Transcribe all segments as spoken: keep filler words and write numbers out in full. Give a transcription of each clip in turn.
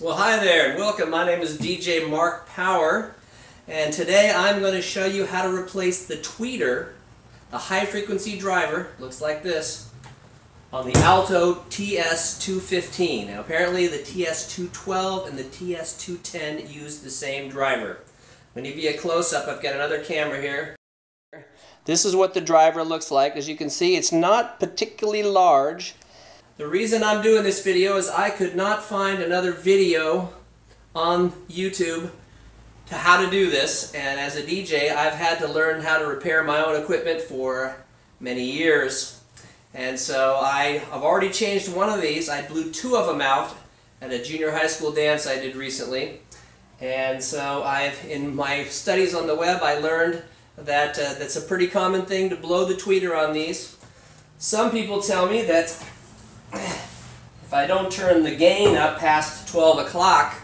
Well, hi there and welcome. My name is D J Mark Power, and today I'm going to show you how to replace the tweeter, the high-frequency driver, looks like this, on the Alto T S two fifteen. Now apparently the T S two twelve and the T S two ten use the same driver. I'm going to give you a close-up. I've got another camera here. This is what the driver looks like. As you can see, it's not particularly large. The reason I'm doing this video is I could not find another video on YouTube to how to do this, and as a D J I've had to learn how to repair my own equipment for many years, and so I, I've already changed one of these. I blew two of them out at a junior high school dance I did recently, and so I've, in my studies on the web, I learned that uh, that's a pretty common thing to blow the tweeter on these. Some people tell me that if I don't turn the gain up past twelve o'clock,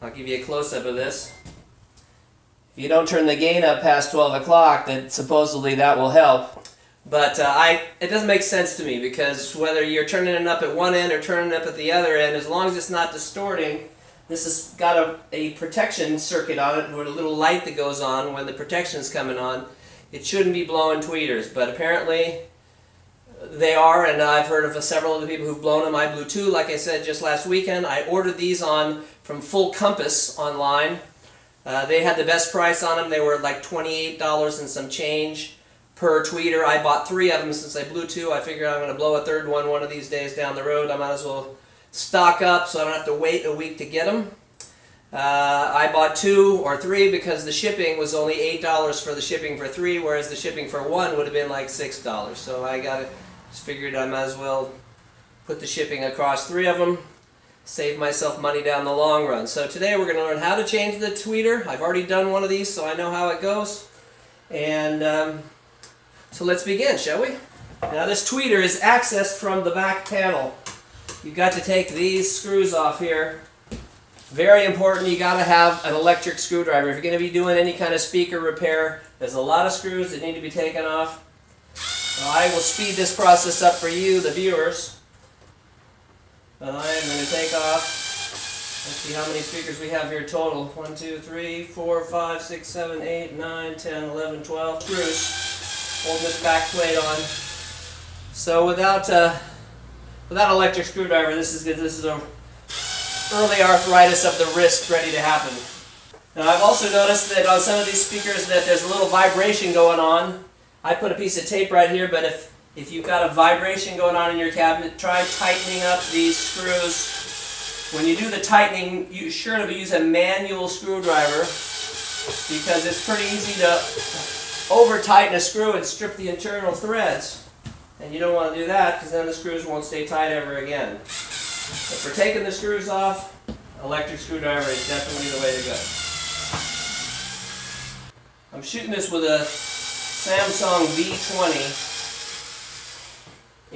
I'll give you a close-up of this. If you don't turn the gain up past twelve o'clock, then supposedly that will help. But uh, I, it doesn't make sense to me, because whether you're turning it up at one end or turning it up at the other end, as long as it's not distorting, this has got a, a protection circuit on it with a little light that goes on when the protection is coming on. It shouldn't be blowing tweeters, but apparently they are, and I've heard of several other people who've blown them. I blew two, like I said, just last weekend. I ordered these on from Full Compass online. Uh, they had the best price on them. They were like twenty-eight dollars and some change per tweeter. I bought three of them since I blew two. I figured I'm going to blow a third one one of these days down the road. I might as well stock up so I don't have to wait a week to get them. Uh, I bought two or three because the shipping was only eight dollars for the shipping for three, whereas the shipping for one would have been like six dollars. So I got it. Just figured I might as well put the shipping across three of them, save myself money down the long run. So today we're going to learn how to change the tweeter. I've already done one of these, so I know how it goes. And um, so let's begin, shall we? Now this tweeter is accessed from the back panel. You've got to take these screws off here. Very important, you got to have an electric screwdriver. If you're going to be doing any kind of speaker repair, there's a lot of screws that need to be taken off. Well, I will speed this process up for you, the viewers. But I am going to take off. Let's see how many speakers we have here total. one, two, three, four, five, six, seven, eight, nine, ten, eleven, twelve screws. Hold this back plate on. So without uh, without electric screwdriver, this is good. This is a early arthritis of the wrist ready to happen. Now I've also noticed that on some of these speakers that there's a little vibration going on. I put a piece of tape right here, but if, if you've got a vibration going on in your cabinet, try tightening up these screws. When you do the tightening, you're sure to use a manual screwdriver, because it's pretty easy to over-tighten a screw and strip the internal threads. And you don't want to do that, because then the screws won't stay tight ever again. But for taking the screws off, electric screwdriver is definitely the way to go. I'm shooting this with a Samsung V twenty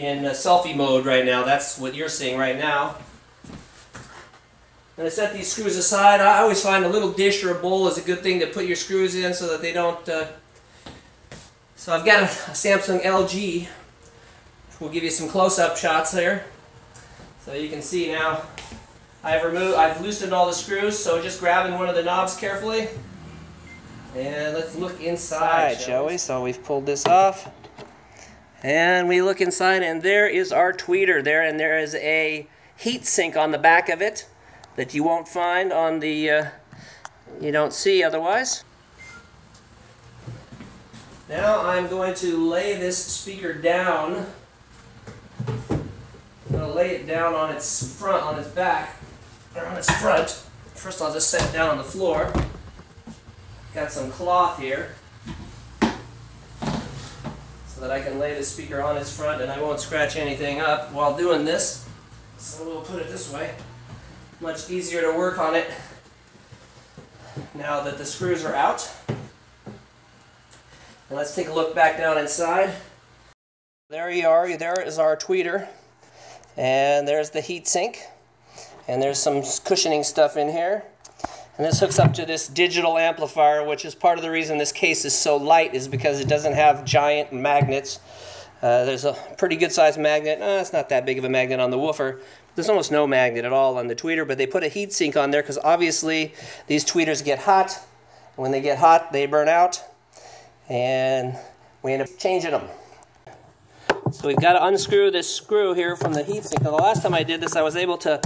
in uh, selfie mode right now. That's what you're seeing right now. I'm going to set these screws aside. I always find a little dish or a bowl is a good thing to put your screws in so that they don't... Uh... So I've got a, a Samsung L G, which will give you some close-up shots there. So you can see now I've removed, I've loosened all the screws, so just grabbing one of the knobs carefully. And let's look inside, inside shall we? we? So we've pulled this off, and we look inside, and there is our tweeter there, and there is a heat sink on the back of it that you won't find on the, uh, you don't see otherwise. Now I'm going to lay this speaker down. I'm going to lay it down on its front, on its back, or on its front. First I'll just set it down on the floor. Got some cloth here so that I can lay the speaker on its front and I won't scratch anything up while doing this. So we'll put it this way. Much easier to work on it now that the screws are out. And let's take a look back down inside. There you are. There is our tweeter. And there's the heat sink. And there's some cushioning stuff in here. And this hooks up to this digital amplifier, which is part of the reason this case is so light, is because it doesn't have giant magnets. Uh, there's a pretty good sized magnet. No, it's not that big of a magnet on the woofer. there's almost no magnet at all on the tweeter, but they put a heat sink on there because obviously these tweeters get hot. When they get hot, they burn out, and we end up changing them. So we've got to unscrew this screw here from the heat sink. Now, the last time I did this, I was able to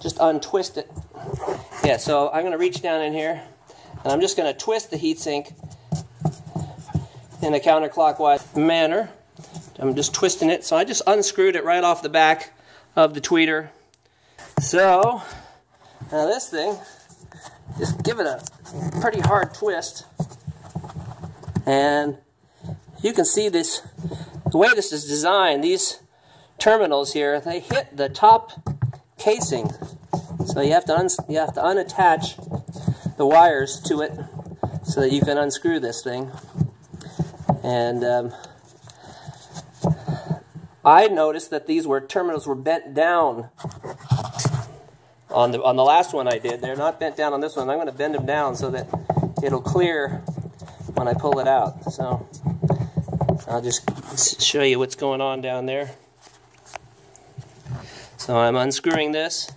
just untwist it. Yeah, so I'm going to reach down in here, and I'm just going to twist the heat sink in a counterclockwise manner. I'm just twisting it. So I just unscrewed it right off the back of the tweeter. So now this thing, just give it a pretty hard twist, and you can see this, the way this is designed, these terminals here, they hit the top casing, so you have to un you have to unattach the wires to it so that you can unscrew this thing. And um, I noticed that these were terminals were bent down on the on the last one I did. They're not bent down on this one. I'm going to bend them down so that it'll clear when I pull it out. So I'll just show you what's going on down there. So I'm unscrewing this,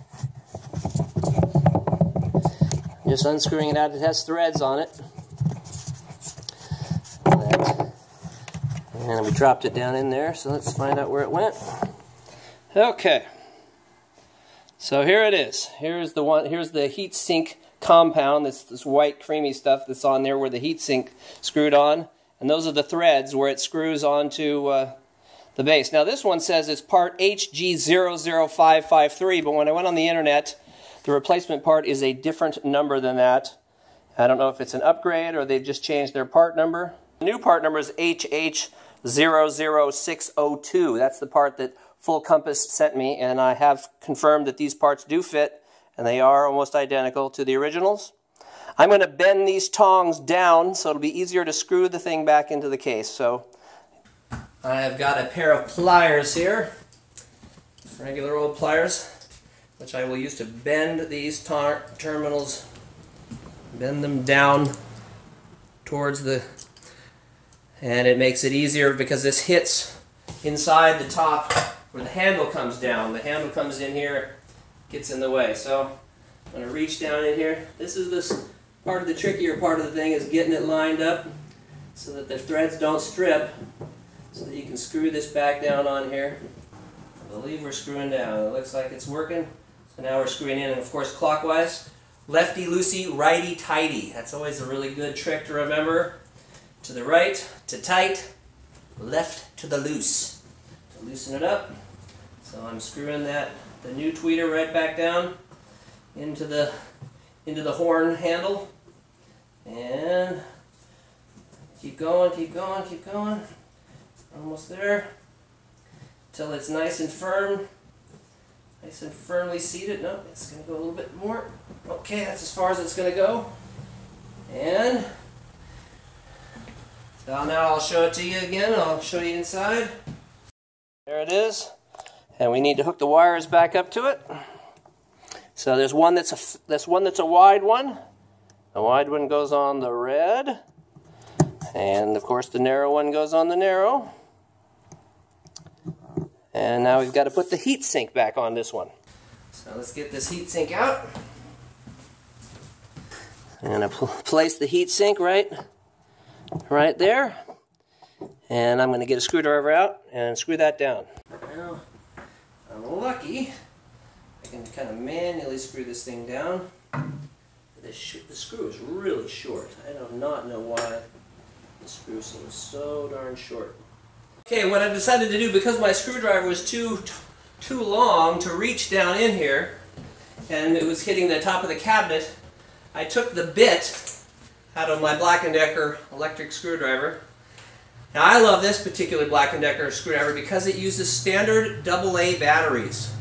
just unscrewing it out. It has threads on it, and we dropped it down in there. So let's find out where it went. Okay, so here it is. Here's the one. Here's the heat sink compound. This this white creamy stuff that's on there where the heat sink screwed on. And those are the threads where it screws onto uh, the base. Now this one says it's part H G zero zero five five three, but when I went on the internet, the replacement part is a different number than that. I don't know if it's an upgrade or they've just changed their part number. The new part number is H H zero zero six zero two. That's the part that Full Compass sent me, and I have confirmed that these parts do fit, and they are almost identical to the originals. I'm going to bend these tongs down so it'll be easier to screw the thing back into the case. So I've got a pair of pliers here, regular old pliers, which I will use to bend these terminals, bend them down towards the, and it makes it easier because this hits inside the top where the handle comes down. The handle comes in here, gets in the way. So I'm going to reach down in here. This is this part of the trickier part of the thing, is getting it lined up so that the threads don't strip, so that you can screw this back down on here. I believe we're screwing down. It looks like it's working. So now we're screwing in, and of course clockwise. Lefty loosey, righty tighty. That's always a really good trick to remember. To the right, to tight, left to the loose. To loosen it up. So I'm screwing that, the new tweeter, right back down into the into the horn handle, and keep going, keep going, keep going. Almost there, till it's nice and firm, nice and firmly seated. No, it's going to go a little bit more. Okay, that's as far as it's going to go. And so now I'll show it to you again. I'll show you inside. There it is, and we need to hook the wires back up to it. So there's one that's a that's one that's a wide one. The wide one goes on the red, and of course the narrow one goes on the narrow. And now we've got to put the heat sink back on this one. So let's get this heat sink out. I'm gonna place the heat sink right, right there, and I'm gonna get a screwdriver out and screw that down. Now, I'm lucky. I can kind of manually screw this thing down. This sh the screw is really short. I do not know why the screw seems so darn short. Okay, what I decided to do, because my screwdriver was too too long to reach down in here, and it was hitting the top of the cabinet, I took the bit out of my Black and Decker electric screwdriver. Now I love this particular Black and Decker screwdriver because it uses standard double A batteries.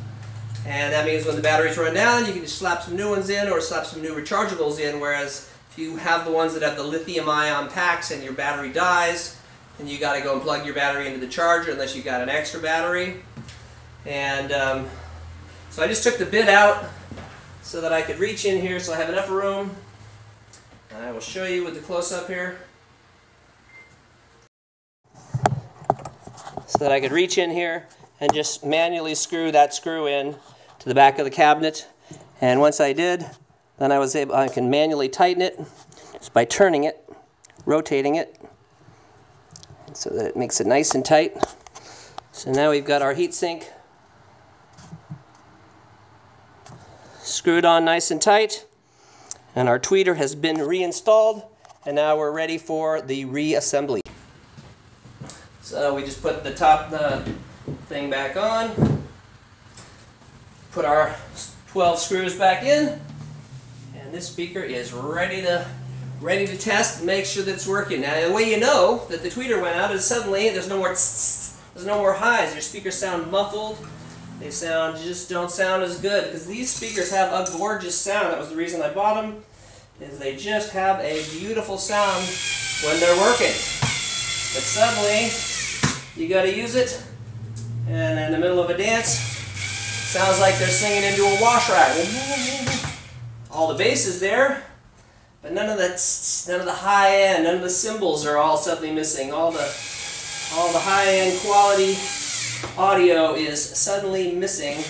And that means when the batteries run down, you can just slap some new ones in or slap some new rechargeables in, whereas if you have the ones that have the lithium-ion packs and your battery dies, then you got to go and plug your battery into the charger unless you got an extra battery. And um, so I just took the bit out so that I could reach in here so I have enough room. And I will show you with the close-up here. So that I could reach in here and just manually screw that screw in to the back of the cabinet, and once I did, then I was able, I can manually tighten it just by turning it, rotating it, so that it makes it nice and tight. So now we've got our heatsink screwed on nice and tight, and our tweeter has been reinstalled, and now we're ready for the reassembly. So we just put the top uh, thing back on, put our twelve screws back in, and this speaker is ready to ready to test and make sure that it's working. Now the way you know that the tweeter went out is suddenly there's no more tss, there's no more highs. Your speakers sound muffled. They sound just don't sound as good because these speakers have a gorgeous sound. That was the reason I bought them, is they just have a beautiful sound when they're working. But suddenly you got to use it, and in the middle of a dance, sounds like they're singing into a wash rag. All the bass is there, but none of the none of the high end, none of the cymbals are all suddenly missing. All the all the high end quality audio is suddenly missing,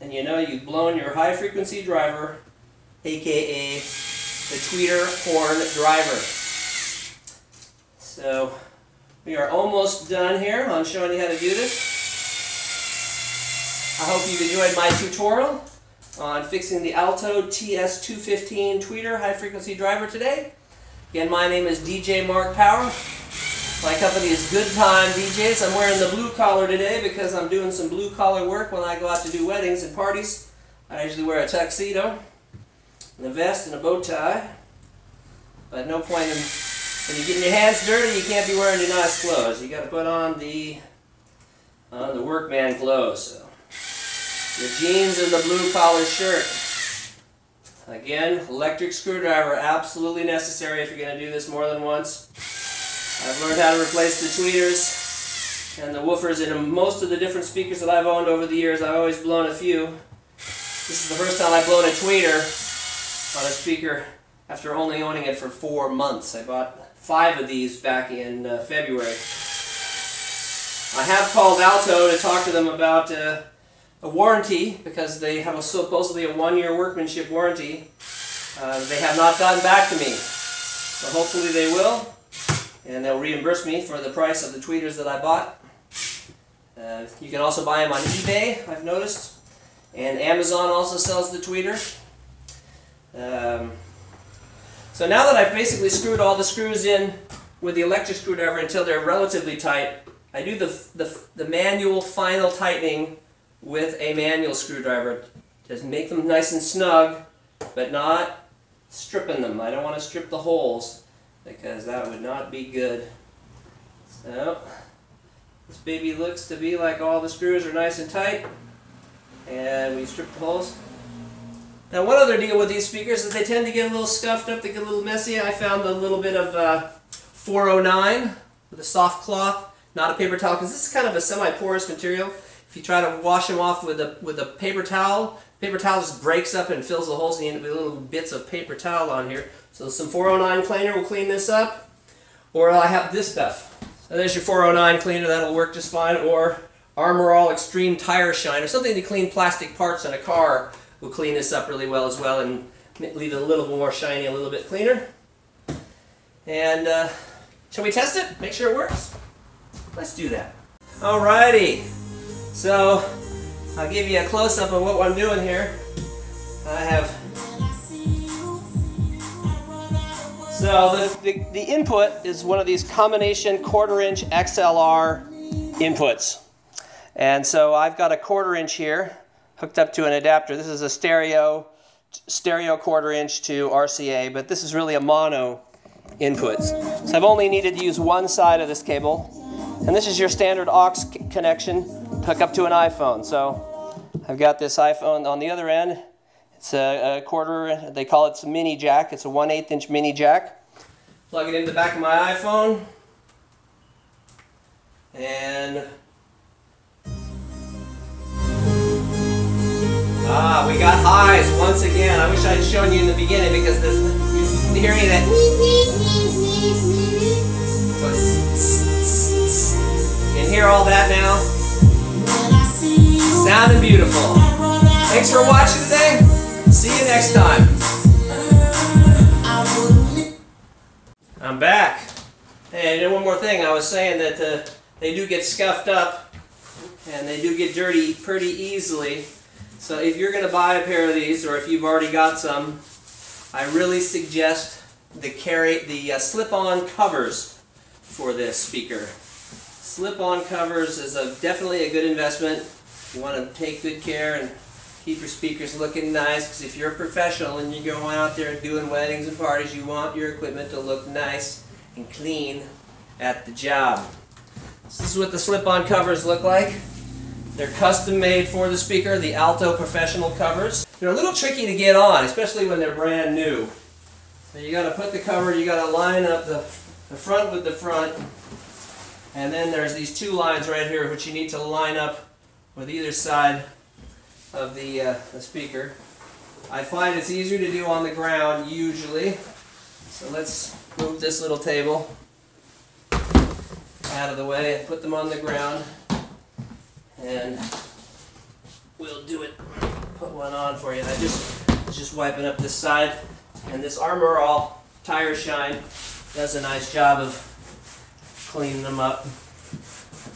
and you know you've blown your high frequency driver, aka the tweeter horn driver. So we are almost done here on showing you how to do this. I hope you've enjoyed my tutorial on fixing the Alto T S two fifteen tweeter high frequency driver today. Again, my name is D J Mark Power. My company is Good Time D Js. I'm wearing the blue collar today because I'm doing some blue collar work when I go out to do weddings and parties. I usually wear a tuxedo and a vest and a bow tie, but no point in when you're getting your hands dirty, you can't be wearing your nice clothes. You got to put on the uh, the workman clothes. So, your jeans and the blue collar shirt. Again, electric screwdriver, absolutely necessary if you're going to do this more than once. I've learned how to replace the tweeters and the woofers in most of the different speakers that I've owned over the years. I've always blown a few. This is the first time I've blown a tweeter on a speaker after only owning it for four months. I bought five of these back in uh, February. I have called Alto to talk to them about uh, a warranty, because they have a, supposedly a one-year workmanship warranty. Uh, they have not gotten back to me, so hopefully they will, and they'll reimburse me for the price of the tweeters that I bought. Uh, you can also buy them on eBay, I've noticed, and Amazon also sells the tweeter. Um, So now that I've basically screwed all the screws in with the electric screwdriver until they're relatively tight, I do the, the, the manual final tightening with a manual screwdriver. Just make them nice and snug, but not stripping them. I don't want to strip the holes because that would not be good. So this baby looks to be like all the screws are nice and tight, and we strip the holes. Now, one other deal with these speakers is they tend to get a little scuffed up, they get a little messy. I found a little bit of uh, four oh nine with a soft cloth, not a paper towel, because this is kind of a semi-porous material. If you try to wash them off with a, with a paper towel, paper towel just breaks up and fills the holes, and you end up with little bits of paper towel on here. So some four oh nine cleaner will clean this up, or I have this stuff. So there's your four oh nine cleaner, that'll work just fine, or Armor All Extreme Tire Shine, or something to clean plastic parts in a car. We'll clean this up really well as well and leave it a little more shiny, a little bit cleaner. And uh, shall we test it? Make sure it works? Let's do that. Alrighty. So I'll give you a close-up of what I'm doing here. I have... So the, the, the input is one of these combination quarter-inch X L R inputs. And so I've got a quarter-inch here, hooked up to an adapter. This is a stereo, stereo quarter inch to R C A, but this is really a mono input. So I've only needed to use one side of this cable. And this is your standard aux connection hooked up to an iPhone. So I've got this iPhone on the other end. It's a, a quarter, they call it a mini jack. It's a one eighth inch mini jack. Plug it into the back of my iPhone. And ah, we got highs once again. I wish I'd shown you in the beginning because this, you didn't hear any of that. So it's, you can hear all that now. Sounding beautiful. Thanks for watching today. See you next time. I'm back. And one more thing, I was saying that uh, they do get scuffed up and they do get dirty pretty easily. So if you're going to buy a pair of these, or if you've already got some, I really suggest the carry the uh, slip-on covers for this speaker. Slip-on covers is a, definitely a good investment. You want to take good care and keep your speakers looking nice, because if you're a professional and you're going out there and doing weddings and parties, you want your equipment to look nice and clean at the job. So this is what the slip-on covers look like. They're custom made for the speaker, the Alto Professional covers. They're a little tricky to get on, especially when they're brand new. So you gotta put the cover, you gotta line up the, the front with the front, and then there's these two lines right here which you need to line up with either side of the, uh, the speaker. I find it's easier to do on the ground usually. So let's move this little table out of the way and put them on the ground. And we'll do it. Put one on for you. I just just wiping up this side, and this Armor All tire shine does a nice job of cleaning them up.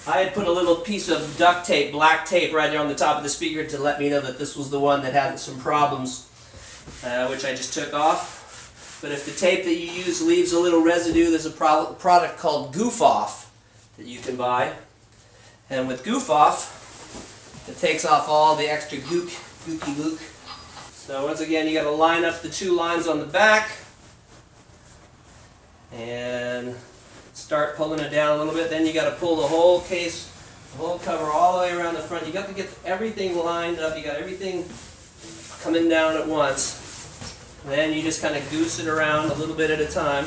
I had put a little piece of duct tape, black tape, right there on the top of the speaker to let me know that this was the one that had some problems, uh, which I just took off. But if the tape that you use leaves a little residue, there's a pro product called Goof-Off that you can buy. And with Goof-Off, it takes off all the extra gook, gooky gook. So once again, you got to line up the two lines on the back and start pulling it down a little bit. Then you got to pull the whole case, the whole cover, all the way around the front. You got to get everything lined up. You got everything coming down at once. And then you just kind of goose it around a little bit at a time.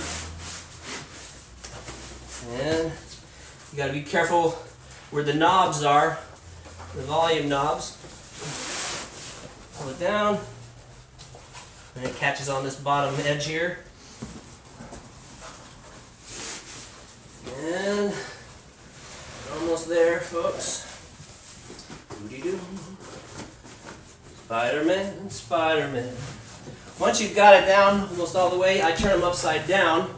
And you got to be careful where the knobs are, the volume knobs. Pull it down, and it catches on this bottom edge here. And almost there, folks. Doo-doo-doo. Spider-Man, Spider-Man. Once you've got it down almost all the way, I turn them upside down,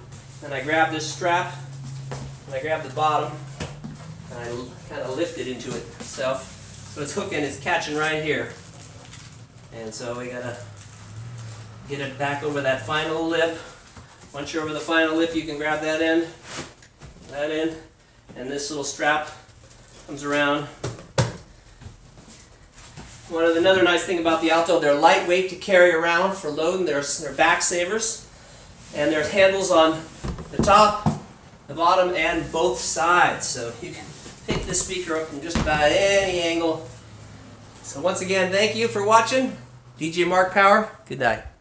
and I grab this strap, and I grab the bottom, and I kind of lift it into itself. So it's hooking, it's catching right here. And so we gotta get it back over that final lip. Once you're over the final lip, you can grab that end, that end, and this little strap comes around. One of the, another nice thing about the Alto, they're lightweight to carry around for loading. They're, they're back savers, and there's handles on the top, the bottom, and both sides. So you can pick the speaker up from just about any angle. So once again, thank you for watching. D J Mark Power, good night.